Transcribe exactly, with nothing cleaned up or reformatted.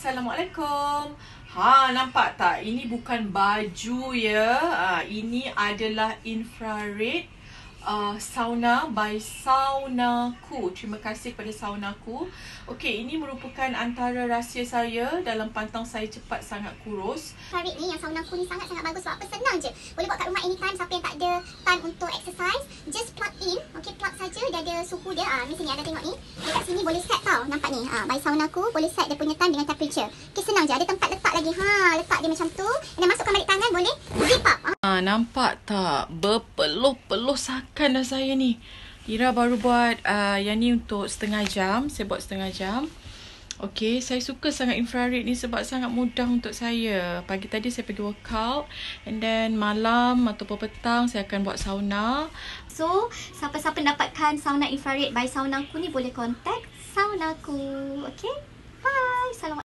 Assalamualaikum. Ha, nampak tak? Ini bukan baju ya. Ha, ini adalah infrared uh, sauna by Saunaku. Terima kasih kepada Saunaku. Okey, ini merupakan antara rahsia saya dalam pantang saya cepat sangat kurus. Infrared ni yang Saunaku ni sangat-sangat bagus sebab apa? Senang je. Boleh buat kat rumah anytime. Siapa yang tak ada time untuk exercise, just plug in. Okey, plug saja. Dia ada suhu dia. Ah, ni sini ada tengok ni. Dekat sini boleh set tau. Nampak ni. Ah, by Saunaku boleh set dia punya time dengan temperature. Okey, senang je. Ada tempat letak lagi. Ha, letak dia macam tu. Dan masukkan balik tangan boleh. Zip up. Ha, nampak tak? Berpeluh-peluh sakan dah saya ni. Ira baru buat uh, yang ni untuk setengah jam. Saya buat setengah jam. Okey, saya suka sangat infrared ni sebab sangat mudah untuk saya. Pagi tadi saya pergi workout. And then malam ataupun petang saya akan buat sauna. So, siapa-siapa dapatkan sauna infrared by Saunaku ni boleh contact Saunaku. Okey? Hai. Assalamualaikum.